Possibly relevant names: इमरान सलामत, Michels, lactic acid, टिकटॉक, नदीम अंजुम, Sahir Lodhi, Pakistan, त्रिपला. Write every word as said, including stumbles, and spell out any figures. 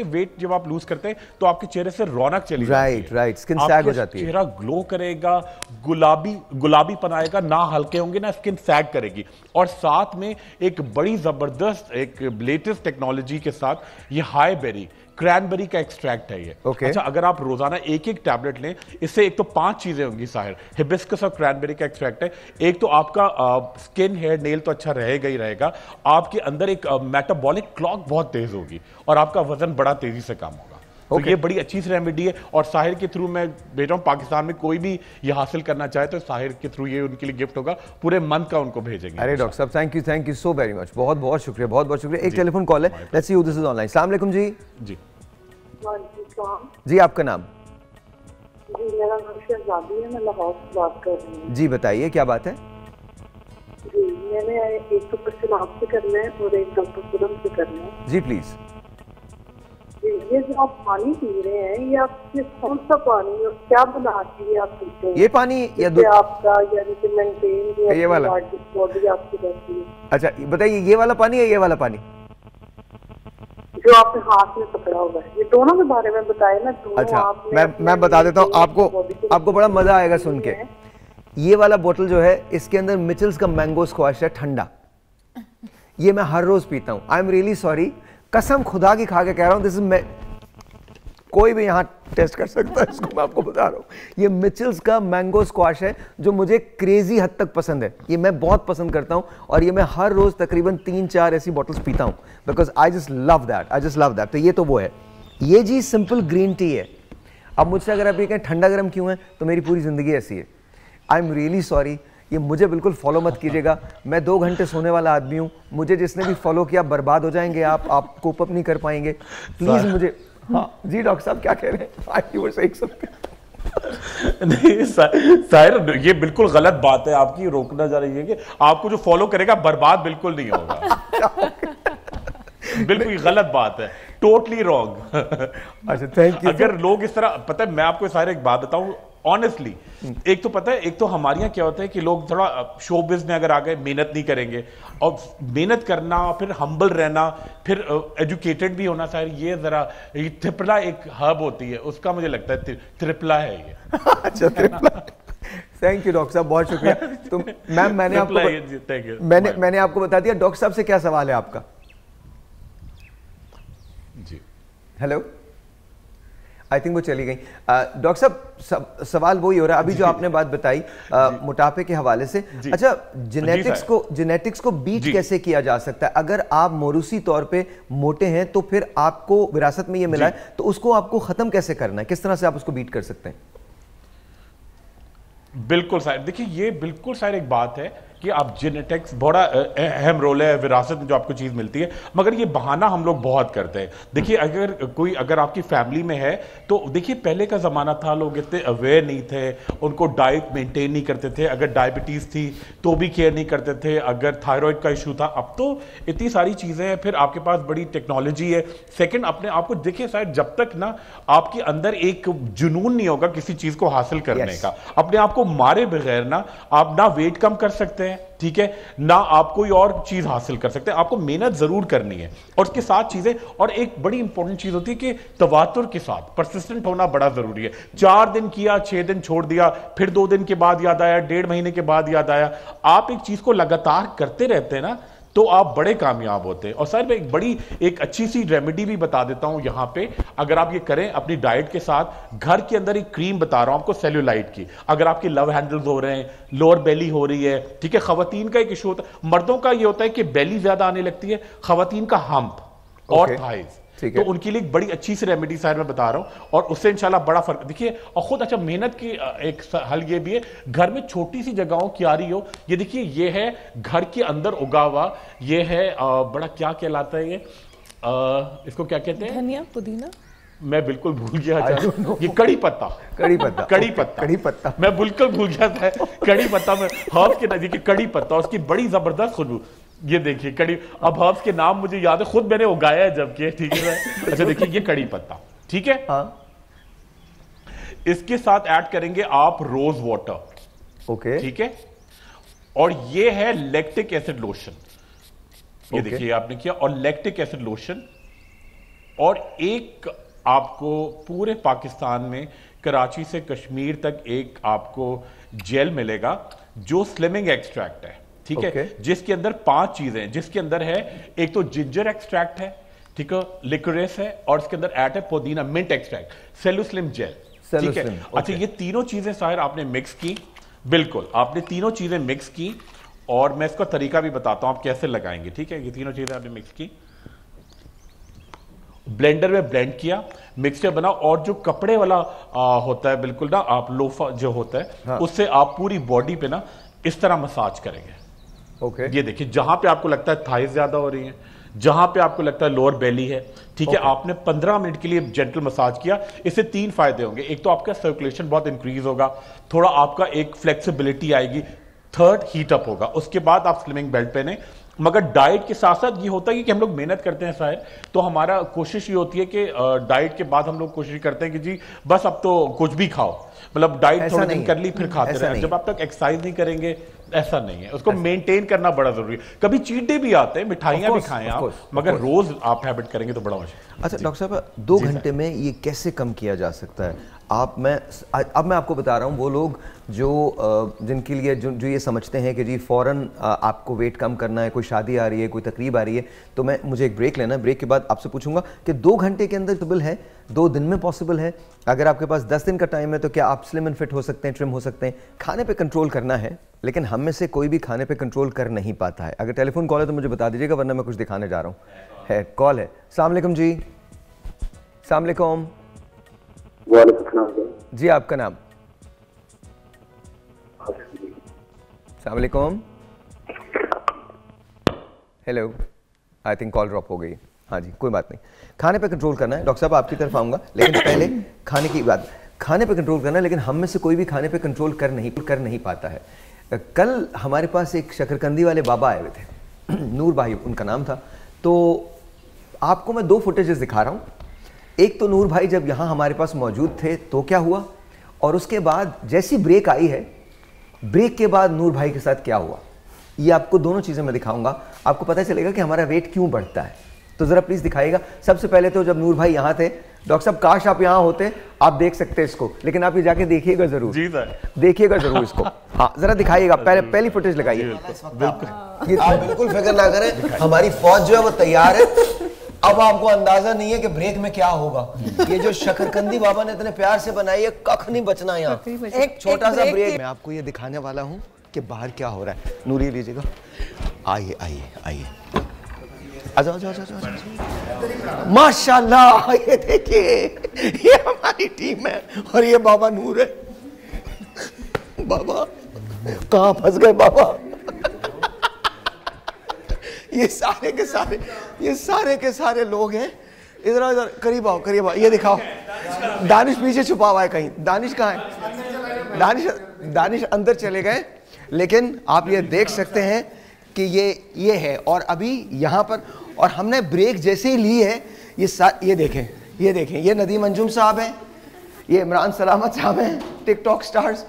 Wait जब आप loose करते हैं तो आपके चेहरे से रौनक चली right, जाती है। right, स्किन सैग हो जाती है। चेहरा ग्लो करेगा, गुलाबी गुलाबी बनाएगा, ना हल्के होंगे ना स्किन सैग करेगी। और साथ में एक बड़ी जबरदस्त एक लेटेस्ट टेक्नोलॉजी के साथ ये हाई बेरी क्रैनबेरी का एक्सट्रैक्ट है ये। okay. अच्छा, अगर आप रोजाना एक एक टैबलेट लें, इससे एक तो पांच चीजें होंगी साहिर, हिबिस्कस और क्रैनबेरी का एक्सट्रैक्ट है। एक तो आपका आ, स्किन हेयर नेल तो अच्छा रहेगा ही रहेगा, आपके अंदर एक मेटाबॉलिक क्लॉक बहुत तेज होगी और आपका वजन बड़ा तेजी से कम होगा। okay. तो ये बड़ी अच्छी रेमेडी है और साहिर के थ्रू मैं भेजा हूँ। पाकिस्तान में कोई भी ये हासिल करना चाहे तो साहिर के थ्रू ये उनके लिए गिफ्ट होगा, पूरे मंथ का उनको भेजेंगे। अरे डॉक्टर साहब, thank you thank you so very much, बहुत बहुत शुक्रिया, बहुत बहुत शुक्रिया। एक टेलीफोन कॉल है, let's see who this is online. अस्सलाम वालेकुम जी। जी जी, आपका नाम? जी, मेरा नाम शहजादी है, मैं लाहौर से बात कर रही हूँ। जी बताइए, क्या बात है? जी, मैंने एक तो क्वेश्चन आपसे करना है और एक डॉक्टर खुदम से करना है। जी प्लीज। जी, ये जो आप पानी पी रहे हैं, ये आपके कौन सा पानी और क्या बनाती है आप पीते हैं? ये पानी या दूध आपका, यानी कि मेंटेन ये वाला बॉडी आपकी रहती है। अच्छा बताइए, ये वाला पानी या ये वाला पानी जो आपने हाथ में पकड़ा होगा? ये दोनों के बारे में बताए ना। अच्छा, आपने मैं मैं बता देता हूँ आपको, आपको बड़ा मजा आएगा सुन के। ये वाला बोतल जो है, इसके अंदर मिचेल्स का मैंगो स्क्वाश है ठंडा, ये मैं हर रोज पीता हूँ। आई एम रियली सॉरी, कसम खुदा की खा के कह रहा हूँ, दिस इज मैं कोई भी यहाँ टेस्ट कर सकता है इसको, मैं आपको बता रहा हूँ। ये मिचेल्स का मैंगो स्क्वाश है जो मुझे क्रेजी हद तक पसंद है, ये मैं बहुत पसंद करता हूँ और ये मैं हर रोज तकरीबन तीन चार ऐसी बॉटल्स पीता हूँ because I just love that, I just love that. तो ये तो वो है, ये जी सिंपल ग्रीन टी है। अब मुझसे अगर आप ये कहें ठंडा गर्म क्यों है, तो मेरी पूरी जिंदगी ऐसी है। आई एम रियली सॉरी, ये मुझे बिल्कुल फॉलो मत कीजिएगा, मैं दो घंटे सोने वाला आदमी हूँ, मुझे जिसने भी फॉलो किया बर्बाद हो जाएंगे आप, आप कोप अप नहीं कर पाएंगे, प्लीज़ मुझे। हाँ जी डॉक्टर साहब, क्या कह रहे हैं? नहीं साहिर, ये बिल्कुल गलत बात है आपकी, रोकना जा रही है कि आपको जो फॉलो करेगा बर्बाद बिल्कुल नहीं होगा। बिल्कुल गलत बात है, टोटली रॉन्ग। अच्छा थैंक यू। अगर लोग इस तरह, पता है मैं आपको साहिर एक बात बताऊं ऑनेस्टली, एक तो पता है, एक तो हमारे यहाँ क्या होता है कि लोग थोड़ा शोबिज़ में अगर आ गए मेहनत नहीं करेंगे, और मेहनत करना फिर हम्बल रहना फिर एजुकेटेड भी होना, शायद ये जरा ये त्रिपला एक हब होती है उसका मुझे लगता है त्रिपला है ये। अच्छा त्रिपला, थैंक यू डॉक्टर साहब, बहुत शुक्रिया। तो मैम मैंने आपको बत... मैंने मैंने आपको बता दिया। डॉक्टर साहब से क्या सवाल है आपका? जी हेलो, आई थिंक वो चली गई। डॉक्टर साहब सवाल वही हो रहा है अभी जो आपने बात बताई मोटापे के हवाले से। अच्छा, जेनेटिक्स को जेनेटिक्स को बीट कैसे किया जा सकता है? अगर आप मोरूसी तौर पे मोटे हैं तो फिर आपको विरासत में ये मिला है, तो उसको आपको खत्म कैसे करना है, किस तरह से आप उसको बीट कर सकते हैं? बिल्कुल साहिर, देखिए ये बिल्कुल साहिर एक बात है कि आप जेनेटिक्स बड़ा अहम रोल है, विरासत में जो आपको चीज़ मिलती है, मगर ये बहाना हम लोग बहुत करते हैं। देखिए अगर कोई अगर आपकी फैमिली में है तो देखिए पहले का ज़माना था, लोग इतने अवेयर नहीं थे, उनको डाइट मेंटेन नहीं करते थे, अगर डायबिटीज़ थी तो भी केयर नहीं करते थे, अगर थायराइड का इशू था। अब तो इतनी सारी चीज़ें हैं, फिर आपके पास बड़ी टेक्नोलॉजी है। सेकेंड, अपने आप को देखिए शायद, जब तक ना आपके अंदर एक जुनून नहीं होगा किसी चीज़ को हासिल करने का, अपने आप को मारे बगैर ना आप ना वेट कम कर सकते हैं, ठीक है, ना आप कोई और चीज हासिल कर सकते हैं। आपको मेहनत जरूर करनी है और उसके साथ चीजें, और एक बड़ी इंपॉर्टेंट चीज होती है कि तवातुर के साथ परसिस्टेंट होना बड़ा जरूरी है। चार दिन किया, छह दिन छोड़ दिया, फिर दो दिन के बाद याद आया, डेढ़ महीने के बाद याद आया, आप एक चीज को लगातार करते रहते हैं ना तो आप बड़े कामयाब होते हैं। और सर मैं एक बड़ी एक अच्छी सी रेमेडी भी बता देता हूं यहाँ पे, अगर आप ये करें अपनी डाइट के साथ। घर के अंदर एक क्रीम बता रहा हूं आपको सेल्यूलाइट की, अगर आपके लव हैंडल्स हो रहे हैं, लोअर बेली हो रही है, ठीक है, खवातीन का एक इशू होता है, मर्दों का ये होता है कि बेली ज्यादा आने लगती है, खवातीन का हम्प और थाइज, तो उनके लिए बड़ी अच्छी सी रेमेडी साहब मैं बता रहा हूं और उससे इंशाल्लाह बड़ा फर्क देखिए। और खुद अच्छा मेहनत की एक हल ये भी है, घर में छोटी सी जगहों क्यारी हो, ये देखिए ये है घर के अंदर उगा हुआ, ये है बड़ा क्या कहलाता है ये, आ, इसको क्या कहते हैं? धनिया पुदीना, मैं बिल्कुल भूल गया था, ये कड़ी पत्ता, कड़ी पत्ता कड़ी पत्ता कड़ी पत्ता मैं बिल्कुल भूल गया था, कड़ी पत्ता में हर्ब के नजदीक कड़ी पत्ता, उसकी बड़ी जबरदस्त खुशबू, ये देखिए कड़ी। अब हर्ब्स के नाम मुझे याद है, खुद मैंने उगाया है जबकि, ठीक है। अच्छा देखिए ये कड़ी पत्ता, ठीक है, हाँ। इसके साथ ऐड करेंगे आप रोज वाटर, ओके, ठीक है, और ये है लैक्टिक एसिड लोशन, ये देखिए आपने किया, और लैक्टिक एसिड लोशन और एक आपको पूरे पाकिस्तान में कराची से कश्मीर तक एक आपको जेल मिलेगा जो स्लिमिंग एक्सट्रैक्ट है, ठीक okay. है, जिसके अंदर पांच चीजें, जिसके अंदर है एक तो जिंजर एक्सट्रैक्ट है, ठीक है, लिकोरेस है, और इसके अंदर ऐड है पुदीना, मिंट एक्सट्रैक्ट, सेलुस्लिम जेल, ठीक है okay. अच्छा, ये तीनों चीजें साहिर आपने मिक्स की, बिल्कुल आपने तीनों चीजें मिक्स की और मैं इसका तरीका भी बताता हूं आप कैसे लगाएंगे, ठीक है। ये तीनों चीजें आपने मिक्स की, ब्लेंडर में ब्लेंड किया, मिक्सचर बना, और जो कपड़े वाला आ, होता है बिल्कुल ना, आप लोफा जो होता है हाँ। उससे आप पूरी बॉडी पे ना इस तरह मसाज करेंगे ओके okay. ये देखिए, जहां पे आपको लगता है थाइस ज्यादा हो रही है, जहां पे आपको लगता है लोअर बेली है, ठीक है okay. आपने पंद्रह मिनट के लिए जेंटल मसाज किया, इससे तीन फायदे होंगे, एक तो आपका सर्कुलेशन बहुत इंक्रीज होगा, थोड़ा आपका एक फ्लेक्सिबिलिटी आएगी, थर्ड हीट अप होगा। उसके बाद आप स्लिमिंग बेल्ट पहने, मगर डाइट के साथ साथ ये होता है कि हम लोग मेहनत करते हैं साहिर, तो हमारा कोशिश ये होती है कि डाइट के बाद हम लोग कोशिश करते हैं कि जी बस अब तो कुछ भी खाओ, मतलब डाइट थोड़ा दिन कर ली फिर खाते रहे, जब आप तक एक्सरसाइज नहीं करेंगे, ऐसा नहीं है, उसको मेंटेन करना बड़ा जरूरी है। कभी चीट डे भी आते हैं, मिठाइयाँ भी खाएं आप, मगर रोज आप हैबिट करेंगे तो बड़ा मुश्किल। अच्छा डॉक्टर साहब, दो घंटे में ये कैसे कम किया जा सकता है? आप मैं अब मैं आपको बता रहा हूँ, वो लोग जो जिनके लिए जो जो ये समझते हैं कि जी फौरन आपको वेट कम करना है, कोई शादी आ रही है, कोई तकरीब आ रही है, तो मैं मुझे एक ब्रेक लेना है, ब्रेक के बाद आपसे पूछूंगा कि दो घंटे के अंदर पॉसिबल है, दो दिन में पॉसिबल है, अगर आपके पास दस दिन का टाइम है तो क्या आप स्लिम एंड फिट हो सकते हैं, ट्रिम हो सकते हैं? खाने पर कंट्रोल करना है, लेकिन हम में से कोई भी खाने पर कंट्रोल कर नहीं पाता है। अगर टेलीफोन कॉल है तो मुझे बता दीजिएगा, वरना मैं कुछ दिखाने जा रहा हूँ। है कॉल है, अस्सलाम वालेकुम जी। अस्सलाम वालेकुम जी, आपका नाम? अस्सलाम वालेकुम। Hello, I think call drop हो गई। हाँ जी, कोई बात नहीं, खाने पे कंट्रोल करना है। डॉक्टर साहब आपकी तरफ आऊँगा, लेकिन पहले खाने की बात, खाने पे कंट्रोल करना है, लेकिन हम में से कोई भी खाने पे कंट्रोल कर नहीं कर नहीं पाता है। कल हमारे पास एक शकरकंदी वाले बाबा आए हुए थे, नूर भाई उनका नाम था, तो आपको मैं दो फुटेजेस दिखा रहा हूँ। एक तो नूर भाई जब यहाँ हमारे पास मौजूद थे तो क्या हुआ, और उसके बाद जैसी ब्रेक आई है, ब्रेक के बाद नूर भाई के साथ क्या हुआ, ये आपको दोनों चीज़ें मैं दिखाऊंगा। आपको पता चलेगा कि हमारा वेट क्यों बढ़ता है, तो ज़रा प्लीज़ दिखाइएगा। सबसे पहले तो जब नूर भाई यहाँ थे, डॉक्टर साहब काश आप यहाँ होते, आप देख सकते इसको, लेकिन आप ये जाके देखिएगा ज़रूर, जी सर देखिएगा ज़रूर इसको। हाँ ज़रा दिखाइएगा, पहले पहली फुटेज लगाइए। बिल्कुल फिक्र ना करें, हमारी फौज जो है वो तैयार है। अब आपको अंदाजा नहीं है कि ब्रेक में क्या होगा। ये जो शकरकंदी बाबा ने इतने प्यार से बनाई है, कख नहीं बचना यहाँ, एक छोटा सा ब्रेक। मैं आपको ये दिखाने वाला हूँ कि बाहर क्या हो रहा है। नूरी लीजिएगा, आइए आइए आइए, आ जाओ जाओ जाओ। माशाल्लाह, ये देखिए, ये हमारी टीम है और ये बाबा नूर है। बाबा कहाँ फंस गए बाबा? ये सारे के सारे ये सारे के सारे लोग हैं। इधर इधर करीब आओ, करीब आओ, ये दिखाओ। दानिश पीछे छुपा हुआ है कहीं। दानिश कहाँ है? दानिश दानिश अंदर चले गए, लेकिन आप ये देख सकते हैं कि ये ये है, और अभी यहाँ पर, और हमने ब्रेक जैसे ही ली है, ये ये देखें ये देखें ये नदीम अंजुम साहब हैं, ये इमरान सलामत साहब हैं, टिकटॉक स्टार्स।